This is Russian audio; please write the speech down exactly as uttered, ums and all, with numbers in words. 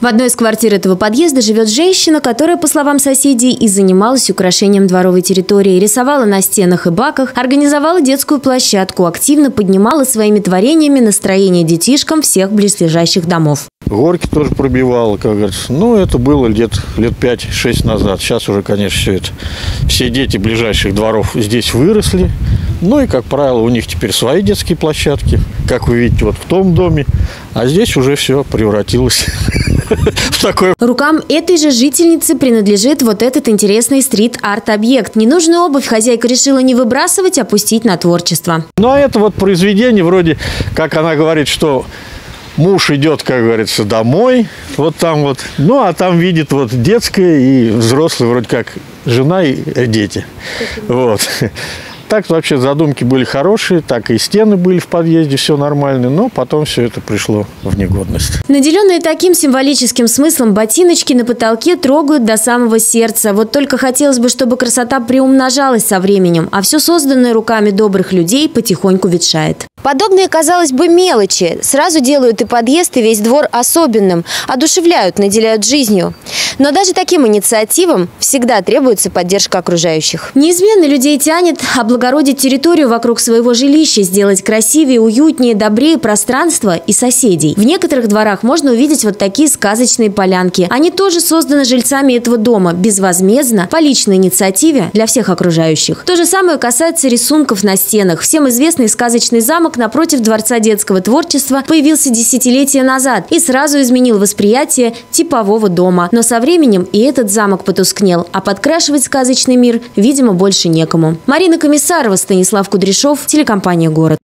В одной из квартир этого подъезда живет женщина, которая, по словам соседей, и занималась украшением дворовой территории, рисовала на стенах и баках, организовала детскую площадку, активно поднимала своими творениями настроение детишкам всех близлежащих домов. Горки тоже пробивала, как говорится. Ну, это было лет, лет пять-шесть назад. Сейчас уже, конечно, все это. Все дети ближайших дворов здесь выросли. Ну и, как правило, у них теперь свои детские площадки, как вы видите, вот в том доме. А здесь уже все превратилось в такое. Рукам этой же жительницы принадлежит вот этот интересный стрит-арт-объект. Ненужную обувь хозяйка решила не выбрасывать, а пустить на творчество. Ну, а это вот произведение, вроде, как она говорит, что... Муж идет, как говорится, домой, вот там вот, ну, а там видит вот детское и взрослые, вроде как, жена и дети. Вот. Так вообще задумки были хорошие, так и стены были в подъезде, все нормально, но потом все это пришло в негодность. Наделенные таким символическим смыслом ботиночки на потолке трогают до самого сердца. Вот только хотелось бы, чтобы красота приумножалась со временем, а все созданное руками добрых людей потихоньку ветшает. Подобные, казалось бы, мелочи сразу делают и подъезд, и весь двор особенным, одушевляют, наделяют жизнью. Но даже таким инициативам всегда требуется поддержка окружающих. Неизменно людей тянет облагородить территорию вокруг своего жилища, сделать красивее, уютнее, добрее пространство и соседей. В некоторых дворах можно увидеть вот такие сказочные полянки. Они тоже созданы жильцами этого дома, безвозмездно, по личной инициативе для всех окружающих. То же самое касается рисунков на стенах. Всем известный сказочный замок напротив Дворца детского творчества появился десятилетия назад и сразу изменил восприятие типового дома. Но со временем и этот замок потускнел, а подкрашивать сказочный мир, видимо, больше некому. Марина Комиссарова, Станислав Кудряшов, телекомпания «Город».